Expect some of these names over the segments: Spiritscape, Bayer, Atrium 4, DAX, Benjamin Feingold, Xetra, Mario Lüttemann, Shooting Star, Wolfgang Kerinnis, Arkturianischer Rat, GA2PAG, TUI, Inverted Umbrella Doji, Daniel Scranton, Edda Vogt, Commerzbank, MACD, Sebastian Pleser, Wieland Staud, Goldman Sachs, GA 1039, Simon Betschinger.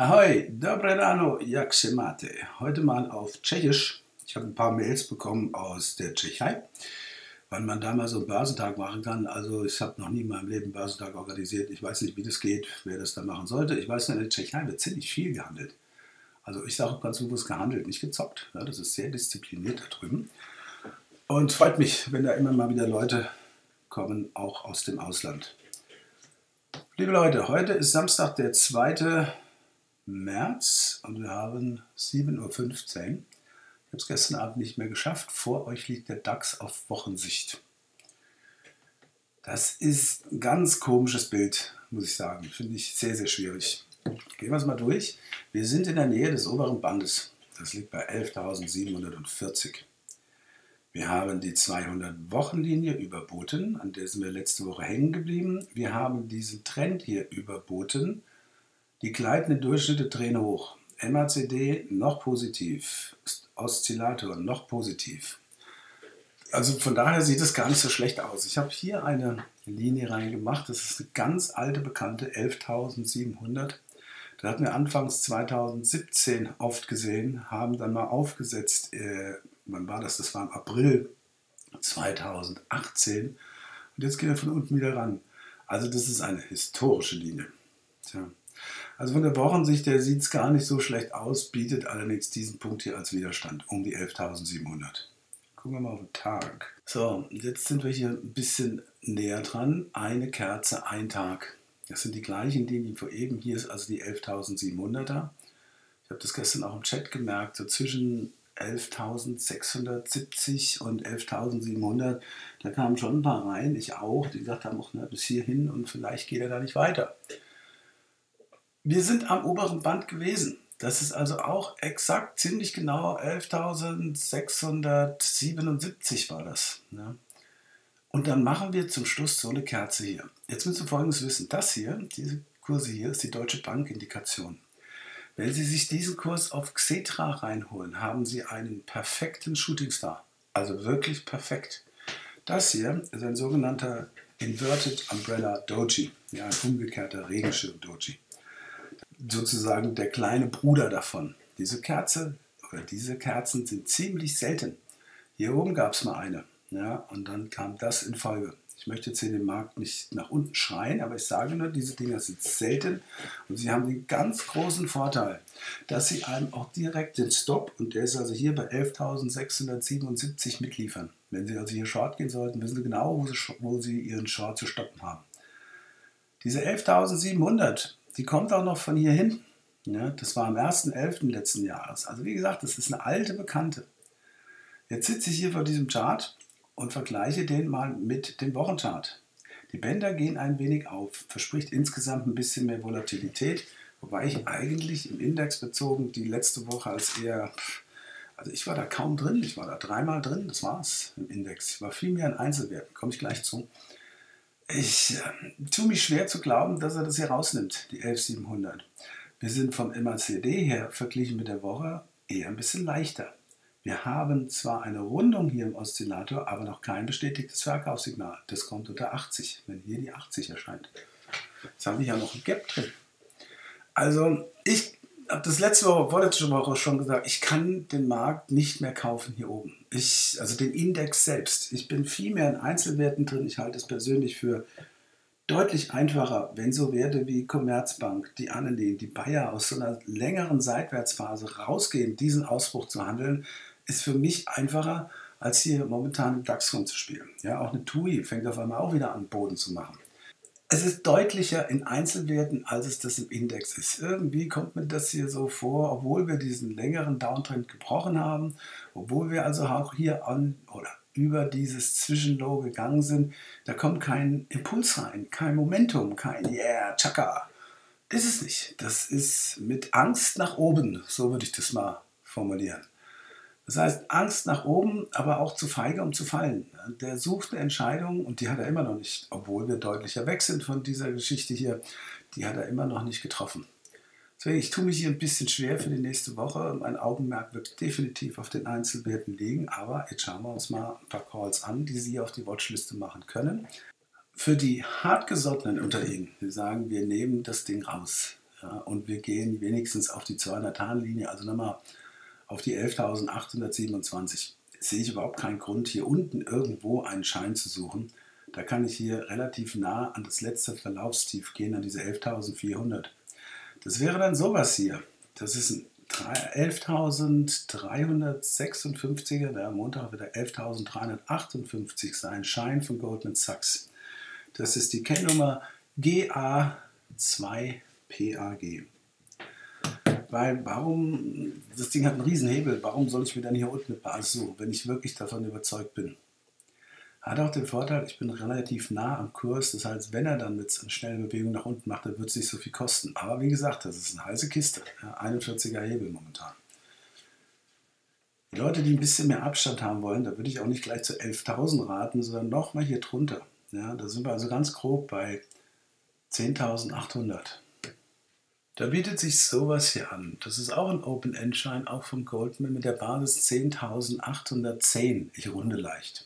Ahoj, dobre rano, jak se máte. Heute mal auf Tschechisch. Ich habe ein paar Mails bekommen aus der Tschechei, wann man da mal so einen Börsentag machen kann. Also ich habe noch nie in meinem Leben einen Börsentag organisiert. Ich weiß nicht, wie das geht, wer das da machen sollte. Ich weiß nur, in der Tschechei wird ziemlich viel gehandelt. Also ich sage ganz bewusst gehandelt, nicht gezockt. Ja, das ist sehr diszipliniert da drüben. Und freut mich, wenn da immer mal wieder Leute kommen, auch aus dem Ausland. Liebe Leute, heute ist Samstag, der 2. März und wir haben 7.15 Uhr. Ich habe es gestern Abend nicht mehr geschafft. Vor euch liegt der DAX auf Wochensicht. Das ist ein ganz komisches Bild, muss ich sagen. Finde ich sehr, sehr schwierig. Gehen wir es mal durch. Wir sind in der Nähe des oberen Bandes. Das liegt bei 11.740. Wir haben die 200-Wochen-Linie überboten, an der sind wir letzte Woche hängen geblieben. Wir haben diesen Trend hier überboten. Die gleitenden Durchschnitte drehen hoch. MACD noch positiv, Oszillator noch positiv. Also von daher sieht es gar nicht so schlecht aus. Ich habe hier eine Linie reingemacht. Das ist eine ganz alte, bekannte 11.700. Da hatten wir anfangs 2017 oft gesehen, haben dann mal aufgesetzt, wann war das? Das war im April 2018. Und jetzt gehen wir von unten wieder ran. Also das ist eine historische Linie. Tja. Also von der Wochensicht her sieht es gar nicht so schlecht aus, bietet allerdings diesen Punkt hier als Widerstand um die 11.700. Gucken wir mal auf den Tag. So, jetzt sind wir hier ein bisschen näher dran. Eine Kerze, ein Tag. Das sind die gleichen Linien vor eben. Hier ist also die 11.700er. Ich habe das gestern auch im Chat gemerkt, so zwischen 11.670 und 11.700, da kamen schon ein paar rein, ich auch, die gesagt haben, na, bis hierhin und vielleicht geht er da nicht weiter. Wir sind am oberen Band gewesen. Das ist also auch exakt ziemlich genau 11.677 war das. Ne? Und dann machen wir zum Schluss so eine Kerze hier. Jetzt müssen wir Folgendes wissen. Das hier, diese Kurse hier, ist die Deutsche Bank-Indikation. Wenn Sie sich diesen Kurs auf Xetra reinholen, haben Sie einen perfekten Shooting Star. Also wirklich perfekt. Das hier ist ein sogenannter Inverted Umbrella Doji. Ja, ein umgekehrter Regenschirm Doji. Sozusagen der kleine Bruder davon. Diese Kerze oder diese Kerzen sind ziemlich selten. Hier oben gab es mal eine. Ja, und dann kam das in Folge. Ich möchte jetzt hier den Markt nicht nach unten schreien, aber ich sage nur, diese Dinger sind selten und sie haben den ganz großen Vorteil, dass sie einem auch direkt den Stop, und der ist also hier bei 11.677 mitliefern. Wenn Sie also hier Short gehen sollten, wissen Sie genau, wo Sie Ihren Short zu stoppen haben. Diese 11.700, die kommt auch noch von hier hin. Ja, das war am 1.11. letzten Jahres. Also wie gesagt, das ist eine alte Bekannte. Jetzt sitze ich hier vor diesem Chart und vergleiche den mal mit dem Wochenchart. Die Bänder gehen ein wenig auf, verspricht insgesamt ein bisschen mehr Volatilität, wobei ich eigentlich im Index bezogen die letzte Woche als eher, also ich war da kaum drin, ich war da dreimal drin, das war's im Index. Ich war viel mehr in Einzelwerten, komme ich gleich zu. Ich tue mich schwer zu glauben, dass er das hier rausnimmt, die 11.700. Wir sind vom MACD her verglichen mit der Woche eher ein bisschen leichter. Wir haben zwar eine Rundung hier im Oszillator, aber noch kein bestätigtes Verkaufssignal. Das kommt unter 80, wenn hier die 80 erscheint. Jetzt haben wir ja noch ein Gap drin. Also ich habe das letzte Woche, vorletzte Woche schon gesagt, ich kann den Markt nicht mehr kaufen hier oben. Also den Index selbst. Ich bin viel mehr in Einzelwerten drin. Ich halte es persönlich für deutlich einfacher, wenn so Werte wie Commerzbank, die Anleihen, die Bayer aus so einer längeren Seitwärtsphase rausgehen, diesen Ausbruch zu handeln, ist für mich einfacher, als hier momentan im DAX rumzuspielen. Ja, auch eine TUI fängt auf einmal auch wieder an, Boden zu machen. Es ist deutlicher in Einzelwerten, als es das im Index ist. Irgendwie kommt mir das hier so vor, obwohl wir diesen längeren Downtrend gebrochen haben, obwohl wir also auch hier an oder über dieses Zwischenlow gegangen sind, da kommt kein Impuls rein, kein Momentum, kein Yeah, Chaka. Ist es nicht. Das ist mit Angst nach oben, so würde ich das mal formulieren. Das heißt, Angst nach oben, aber auch zu feige, um zu fallen. Der sucht eine Entscheidung und die hat er immer noch nicht, obwohl wir deutlicher weg sind von dieser Geschichte hier, die hat er immer noch nicht getroffen. Deswegen, ich tue mich hier ein bisschen schwer für die nächste Woche. Mein Augenmerk wird definitiv auf den Einzelwerten liegen, aber jetzt schauen wir uns mal ein paar Calls an, die Sie auf die Watchliste machen können. Für die Hartgesottenen unter Ihnen, die sagen, wir nehmen das Ding raus. Ja, und wir gehen wenigstens auf die 200-Tagen-Linie, also nochmal auf die 11.827. Sehe ich überhaupt keinen Grund, hier unten irgendwo einen Schein zu suchen. Da kann ich hier relativ nah an das letzte Verlaufstief gehen, an diese 11.400. Das wäre dann sowas hier. Das ist ein 11.356er, der am Montag wieder 11.358 sein Schein von Goldman Sachs. Das ist die Kennnummer GA2PAG. Weil warum, das Ding hat einen riesen Hebel, warum soll ich mir dann hier unten eine Basis suchen, wenn ich wirklich davon überzeugt bin? Hat auch den Vorteil, ich bin relativ nah am Kurs, das heißt, wenn er dann mit einer schnellen Bewegung nach unten macht, dann wird es nicht so viel kosten. Aber wie gesagt, das ist eine heiße Kiste, 41er Hebel momentan. Die Leute, die ein bisschen mehr Abstand haben wollen, da würde ich auch nicht gleich zu 11.000 raten, sondern nochmal hier drunter. Ja, da sind wir also ganz grob bei 10.800. Da bietet sich sowas hier an. Das ist auch ein Open-End-Schein, auch vom Goldman mit der Basis 10.810. Ich runde leicht.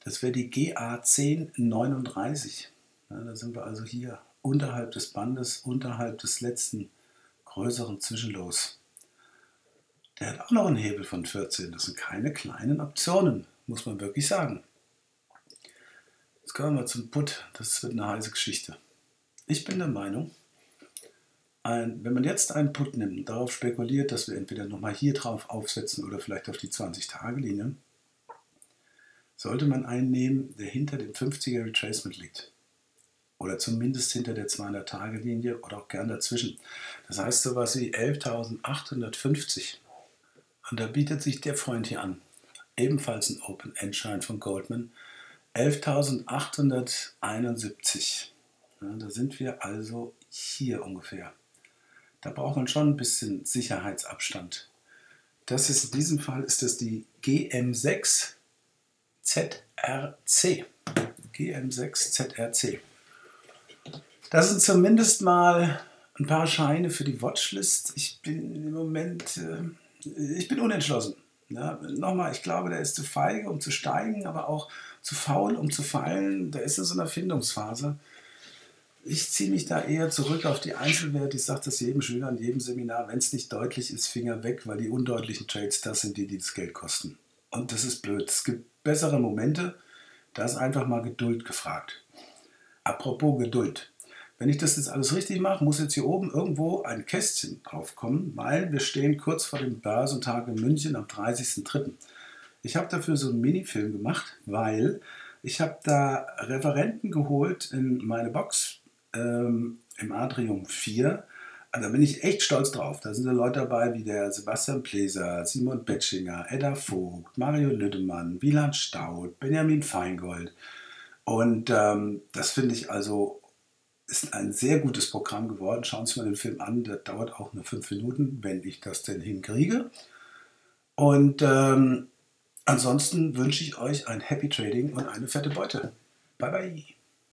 Das wäre die GA 1039. Ja, da sind wir also hier unterhalb des Bandes, unterhalb des letzten größeren Zwischenlos. Der hat auch noch einen Hebel von 14. Das sind keine kleinen Optionen, muss man wirklich sagen. Jetzt kommen wir mal zum Put. Das wird eine heiße Geschichte. Ich bin der Meinung, wenn man jetzt einen Put nimmt und darauf spekuliert, dass wir entweder nochmal hier drauf aufsetzen oder vielleicht auf die 20-Tage-Linie, sollte man einen nehmen, der hinter dem 50er Retracement liegt. Oder zumindest hinter der 200-Tage-Linie oder auch gern dazwischen. Das heißt sowas wie 11.850. Und da bietet sich der Freund hier an. Ebenfalls ein Open-End-Schein von Goldman. 11.871. Ja, da sind wir also hier ungefähr. Da braucht man schon ein bisschen Sicherheitsabstand. Das ist in diesem Fall ist das die GM6ZRC. GM6ZRC. Das sind zumindest mal ein paar Scheine für die Watchlist. Ich bin im Moment, ich bin unentschlossen. Ja, nochmal, ich glaube, der ist zu feige, um zu steigen, aber auch zu faul, um zu fallen. Da ist in so einer Findungsphase. Ich ziehe mich da eher zurück auf die Einzelwerte. Ich sage das jedem Schüler in jedem Seminar, wenn es nicht deutlich ist, Finger weg, weil die undeutlichen Trades das sind, die das Geld kosten. Und das ist blöd. Es gibt bessere Momente, da ist einfach mal Geduld gefragt. Apropos Geduld. Wenn ich das jetzt alles richtig mache, muss jetzt hier oben irgendwo ein Kästchen drauf kommen, weil wir stehen kurz vor dem Börsentag in München am 30.03. Ich habe dafür so einen Minifilm gemacht, weil ich habe da Referenten geholt in meine Box im Atrium 4. Also da bin ich echt stolz drauf. Da sind ja Leute dabei wie der Sebastian Pleser, Simon Betschinger, Edda Vogt, Mario Lüttemann, Wieland Staud, Benjamin Feingold. Und das finde ich also, ist ein sehr gutes Programm geworden. Schauen Sie sich mal den Film an, der dauert auch nur 5 Minuten, wenn ich das denn hinkriege. Und ansonsten wünsche ich euch ein Happy Trading und eine fette Beute. Bye, bye.